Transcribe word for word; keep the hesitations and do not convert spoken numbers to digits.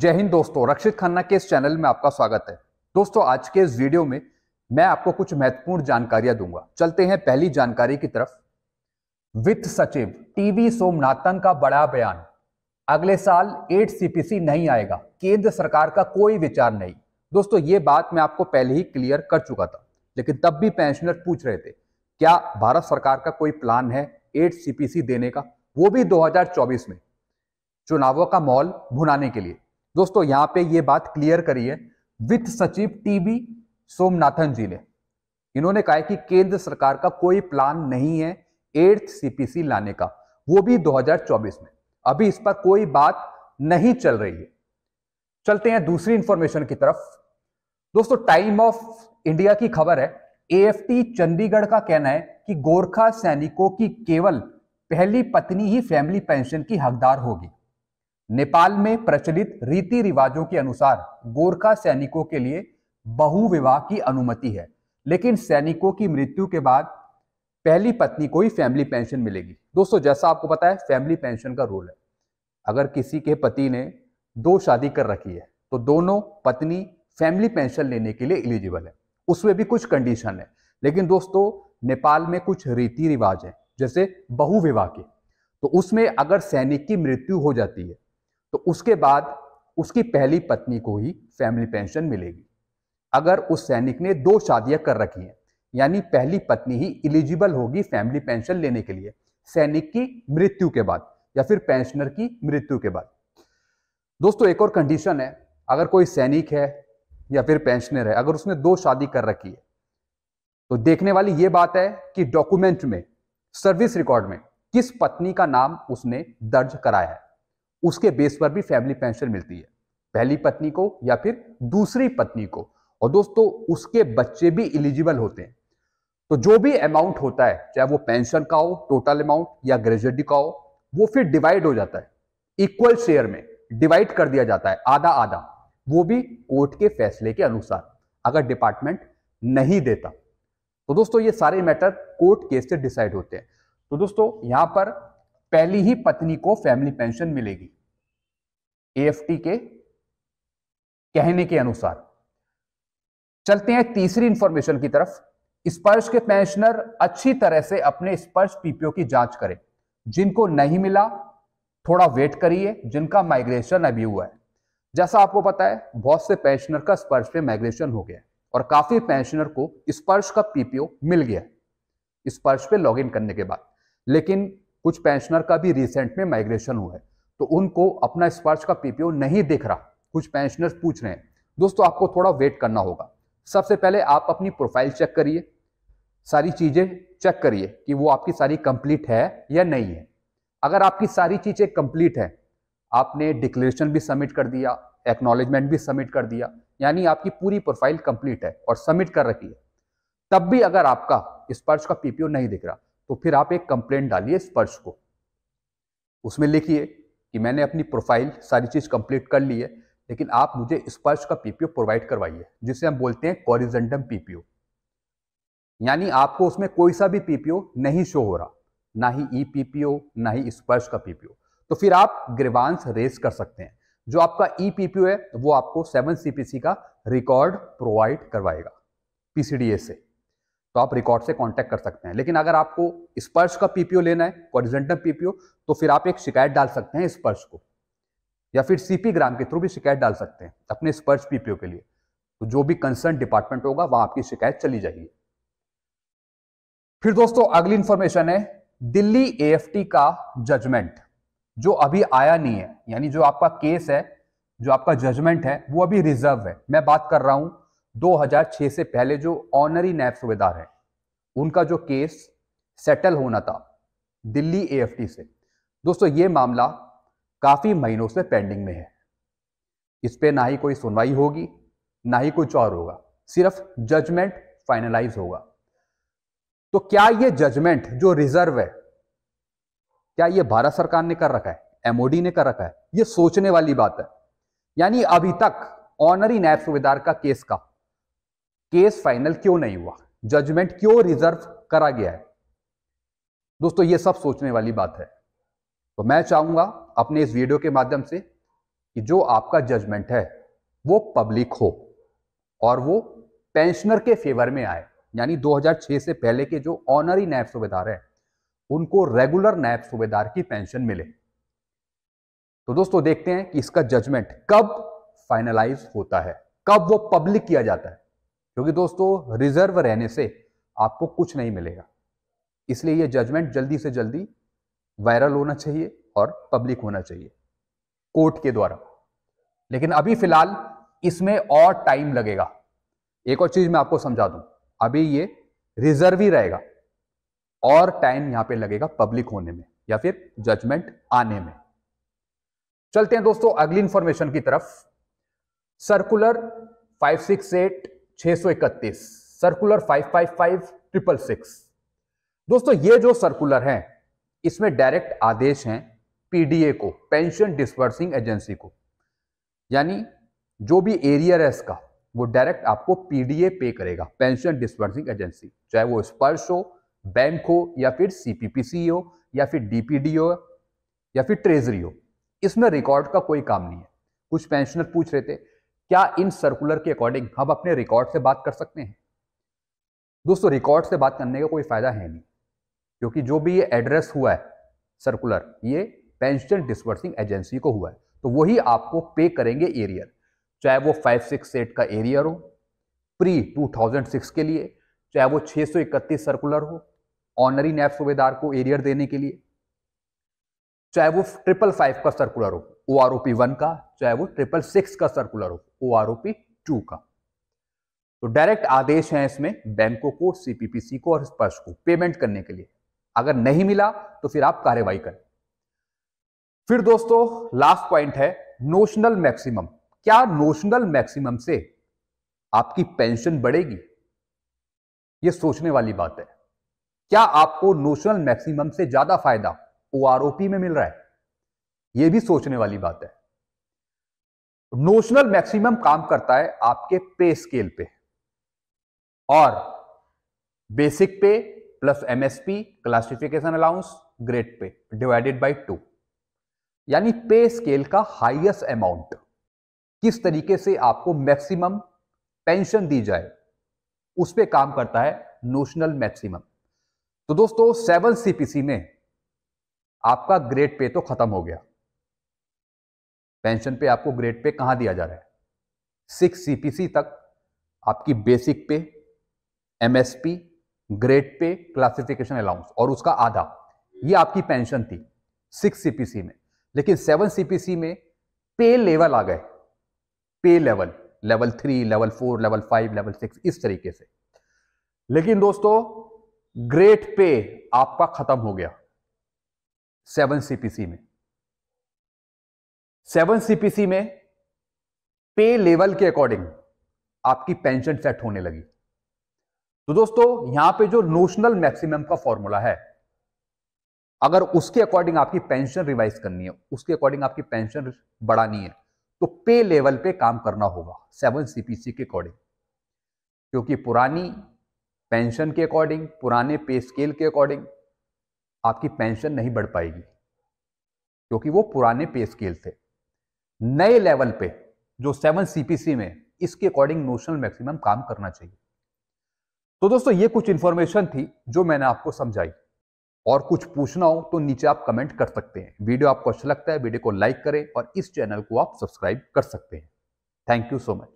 जय हिंद दोस्तों, रक्षित खन्ना के इस चैनल में आपका स्वागत है। दोस्तों, आज के इस वीडियो में मैं आपको कुछ महत्वपूर्ण जानकारियां दूंगा। चलते हैं पहली जानकारी की तरफ। वित्त सचिव टी वी सोमनाथन का बड़ा बयान, अगले साल एट सीपीसी नहीं आएगा, केंद्र सरकार का कोई विचार नहीं। दोस्तों, ये बात मैं आपको पहले ही क्लियर कर चुका था, लेकिन तब भी पेंशनर पूछ रहे थे क्या भारत सरकार का कोई प्लान है एट सीपीसी देने का, वो भी दो हजार चौबीस में चुनावों का माहौल भुनाने के लिए। दोस्तों, यहाँ पे ये बात क्लियर करी है वित्त सचिव टी वी सोमनाथन जी ने। इन्होंने कहा है कि केंद्र सरकार का कोई प्लान नहीं है एट्थ सीपीसी लाने का, वो भी दो हजार चौबीस में। अभी इस पर कोई बात नहीं चल रही है। चलते हैं दूसरी इंफॉर्मेशन की तरफ। दोस्तों, टाइम ऑफ इंडिया की खबर है, एएफटी चंडीगढ़ का कहना है कि गोरखा सैनिकों की केवल पहली पत्नी ही फैमिली पेंशन की हकदार होगी। नेपाल में प्रचलित रीति रिवाजों के अनुसार गोरखा सैनिकों के लिए बहु विवाह की अनुमति है, लेकिन सैनिकों की मृत्यु के बाद पहली पत्नी को ही फैमिली पेंशन मिलेगी। दोस्तों, जैसा आपको पता है फैमिली पेंशन का रूल है, अगर किसी के पति ने दो शादी कर रखी है तो दोनों पत्नी फैमिली पेंशन लेने के लिए एलिजिबल है। उसमें भी कुछ कंडीशन है, लेकिन दोस्तों नेपाल में कुछ रीति रिवाज है जैसे बहु विवाह के, तो उसमें अगर सैनिक की मृत्यु हो जाती है तो उसके बाद उसकी पहली पत्नी को ही फैमिली पेंशन मिलेगी, अगर उस सैनिक ने दो शादियां कर रखी हैं। यानी पहली पत्नी ही इलिजिबल होगी फैमिली पेंशन लेने के लिए सैनिक की मृत्यु के बाद या फिर पेंशनर की मृत्यु के बाद। दोस्तों, एक और कंडीशन है, अगर कोई सैनिक है या फिर पेंशनर है, अगर उसने दो शादी कर रखी है तो देखने वाली ये बात है कि डॉक्यूमेंट में, सर्विस रिकॉर्ड में किस पत्नी का नाम उसने दर्ज कराया है, उसके बेस पर भी फैमिली पेंशन मिलती है, पहली पत्नी को या फिर दूसरी पत्नी को। और दोस्तों, उसके बच्चे भी एलिजिबल होते हैं। तो जो भी अमाउंट होता है, चाहे वो पेंशन का हो, टोटल अमाउंट या ग्रेच्युटी का हो, वो फिर डिवाइड हो जाता है, इक्वल शेयर में डिवाइड कर दिया जाता है, आधा आधा, वो भी कोर्ट के फैसले के अनुसार, अगर डिपार्टमेंट नहीं देता। तो दोस्तों, ये सारे मैटर कोर्ट केस से डिसाइड होते हैं। तो दोस्तों, यहां पर पहली ही पत्नी को फैमिली पेंशन मिलेगी एएफटी के कहने के अनुसार। चलते हैं तीसरी इंफॉर्मेशन की तरफ। स्पर्श के पेंशनर अच्छी तरह से अपने स्पर्श पीपीओ की जांच करें। जिनको नहीं मिला थोड़ा वेट करिए, जिनका माइग्रेशन अभी हुआ है। जैसा आपको पता है बहुत से पेंशनर का स्पर्श पे माइग्रेशन हो गया और काफी पेंशनर को स्पर्श का पीपीओ मिल गया स्पर्श पे लॉग इन करने के बाद, लेकिन कुछ पेंशनर का भी रिसेंट में माइग्रेशन हुआ है तो उनको अपना स्पर्श का पीपीओ नहीं दिख रहा, कुछ पेंशनर्स पूछ रहे हैं। दोस्तों, आपको थोड़ा वेट करना होगा। सबसे पहले आप अपनी प्रोफाइल चेक करिए, सारी चीजें चेक करिए कि वो आपकी सारी कंप्लीट है या नहीं है। अगर आपकी सारी चीजें कंप्लीट है, आपने डिक्लेरेशन भी सबमिट कर दिया, एक्नॉलेजमेंट भी सबमिट कर दिया, यानी आपकी पूरी प्रोफाइल कंप्लीट है और सबमिट कर रखी है, तब भी अगर आपका स्पर्श का पीपीओ नहीं दिख रहा तो फिर आप एक कंप्लेंट डालिए स्पर्श को। उसमें लिखिए कि मैंने अपनी प्रोफाइल सारी चीज कंप्लीट कर ली है, लेकिन आप मुझे स्पर्श का पीपीओ प्रोवाइड करवाइए, जिसे हम बोलते हैं हॉरिजॉन्टल पीपीओ। यानी आपको उसमें कोई सा भी पीपीओ नहीं शो हो रहा, ना ही ई पीपीओ ना ही स्पर्श का पीपीओ, तो फिर आप ग्रीवांस रेज कर सकते हैं। जो आपका ई पीपीओ है वो आपको सेवन सीपीसी का रिकॉर्ड प्रोवाइड करवाएगा पीसीडीए से, तो आप रिकॉर्ड से कांटेक्ट कर सकते हैं। लेकिन अगर आपको स्पर्श का पीपीओ लेना है, हॉरिजॉन्टल पीपीओ, तो फिर आप एक शिकायत डाल सकते हैं स्पर्श को, या फिर सीपी ग्राम के थ्रू भी शिकायत डाल सकते हैं अपने स्पर्श पीपीओ के लिए। तो जो भी कंसर्न डिपार्टमेंट होगा वहां आपकी शिकायत चली जाएगी। फिर दोस्तों, अगली इंफॉर्मेशन है दिल्ली एएफटी का जजमेंट, जो अभी आया नहीं है। यानी जो आपका केस है, जो आपका जजमेंट है, वो अभी रिजर्व है। मैं बात कर रहा हूं दो हजार छह से पहले जो ऑनरी नायब सूबेदार है, उनका जो केस सेटल होना था दिल्ली एएफटी से। दोस्तों, ये मामला काफी महीनों से पेंडिंग में है, इस पे ना ही कोई सुनवाई होगी ना ही कुछ और होगा, सिर्फ जजमेंट फाइनलाइज होगा। तो क्या ये जजमेंट जो रिजर्व है, क्या ये भारत सरकार ने कर रखा है, एमओडी ने कर रखा है, ये सोचने वाली बात है। यानी अभी तक ऑनरी नायब सूबेदार का केस का केस फाइनल क्यों नहीं हुआ, जजमेंट क्यों रिजर्व करा गया है। दोस्तों, ये सब सोचने वाली बात है। तो मैं चाहूंगा अपने इस वीडियो के माध्यम से कि जो आपका जजमेंट है वो पब्लिक हो और वो पेंशनर के फेवर में आए, यानी दो हज़ार छह से पहले के जो ऑनरी नायब सूबेदार हैं उनको रेगुलर नायब सूबेदार की पेंशन मिले। तो दोस्तों देखते हैं कि इसका जजमेंट कब फाइनलाइज होता है, कब वो पब्लिक किया जाता है, क्योंकि दोस्तों रिजर्व रहने से आपको कुछ नहीं मिलेगा, इसलिए ये जजमेंट जल्दी से जल्दी वायरल होना चाहिए और पब्लिक होना चाहिए कोर्ट के द्वारा। लेकिन अभी फिलहाल इसमें और टाइम लगेगा। एक और चीज मैं आपको समझा दूं, अभी ये रिजर्व ही रहेगा और टाइम यहां पे लगेगा पब्लिक होने में या फिर जजमेंट आने में। चलते हैं दोस्तों अगली इंफॉर्मेशन की तरफ। सर्कुलर पाँच सौ अड़सठ छह सौ इकतीस, सर्कुलर पाँच पाँच पाँच छह छह छह। दोस्तों ये जो सर्कुलर है इसमें डायरेक्ट आदेश हैं पीडीए को, पेंशन डिस्बर्सिंग एजेंसी को, यानी जो भी एरियर है इसका वो डायरेक्ट आपको पीडीए पे करेगा, पेंशन डिस्बर्सिंग एजेंसी, चाहे वो स्पर्श हो, बैंक हो, या फिर सीपीपीसी हो, या फिर डीपीडीओ, या फिर ट्रेजरी हो। इसमें रिकॉर्ड का कोई काम नहीं है। कुछ पेंशनर पूछ रहे थे क्या इन सर्कुलर के अकॉर्डिंग हम अपने रिकॉर्ड से बात कर सकते हैं। दोस्तों रिकॉर्ड से बात करने का कोई फायदा है नहीं, क्योंकि जो भी ये एड्रेस हुआ है सर्कुलर ये पेंशन डिस्बर्सिंग एजेंसी को हुआ है, तो वही आपको पे करेंगे एरियर, चाहे वो पाँच सौ अड़सठ का एरियर हो प्री दो हज़ार छह के लिए, चाहे वो छह सौ इकतीस सर्कुलर हो ऑनरी नायब सूबेदार को एरियर देने के लिए, चाहे वो ट्रिपल फाइव का सर्कुलर हो ओआरओपी वन का, चाहे वो ट्रिपल सिक्स का सर्कुलर हो ओआरओपी टू का। तो डायरेक्ट आदेश है इसमें बैंकों को, सीपीपीसी को और स्पर्श को पेमेंट करने के लिए। अगर नहीं मिला तो फिर आप कार्रवाई करें। फिर दोस्तों लास्ट पॉइंट है नोशनल मैक्सिमम। क्या नोशनल मैक्सिमम से आपकी पेंशन बढ़ेगी? यह सोचने वाली बात है। क्या आपको नोशनल मैक्सिमम से ज्यादा फायदा ओआरओपी में मिल रहा है? यह भी सोचने वाली बात है। नोशनल मैक्सिमम काम करता है आपके पे स्केल पे, और basic pay plus MSP classification allowance grade pay divided by two, यानी पे स्केल का हाईएस्ट अमाउंट। किस तरीके से आपको मैक्सिमम पेंशन दी जाए उस पर काम करता है नोशनल मैक्सिमम। तो दोस्तों सेवन सीपीसी में आपका ग्रेड पे तो खत्म हो गया, पेंशन पे आपको ग्रेड पे कहां दिया जा रहा है। सिक्स सीपीसी तक आपकी basic pay, MSP, grade pay, classification allowance और उसका आधा, ये आपकी पेंशन थी सिक्स सीपीसी में। लेकिन सेवन सीपीसी में पे लेवल आ गए, pay level level three, level four, level five, level six, इस तरीके से। लेकिन दोस्तों ग्रेड पे आपका खत्म हो गया सेवन सीपीसी में। सेवन सीपीसी में पे लेवल के अकॉर्डिंग आपकी पेंशन सेट होने लगी। तो दोस्तों यहां पे जो नोशनल मैक्सिमम का फॉर्मूला है, अगर उसके अकॉर्डिंग आपकी पेंशन रिवाइज करनी है, उसके अकॉर्डिंग आपकी पेंशन बढ़ानी है, तो पे लेवल पे काम करना होगा सेवन सीपीसी के अकॉर्डिंग, क्योंकि पुरानी पेंशन के अकॉर्डिंग, पुराने पे स्केल के अकॉर्डिंग आपकी पेंशन नहीं बढ़ पाएगी, क्योंकि वो पुराने पे स्केल थे। नए लेवल पे जो सेवन सीपीसी में, इसके अकॉर्डिंग नोशनल मैक्सिमम काम करना चाहिए। तो दोस्तों ये कुछ इंफॉर्मेशन थी जो मैंने आपको समझाई, और कुछ पूछना हो तो नीचे आप कमेंट कर सकते हैं। वीडियो आपको अच्छा लगता है, वीडियो को लाइक करें और इस चैनल को आप सब्सक्राइब कर सकते हैं। Thank you so much.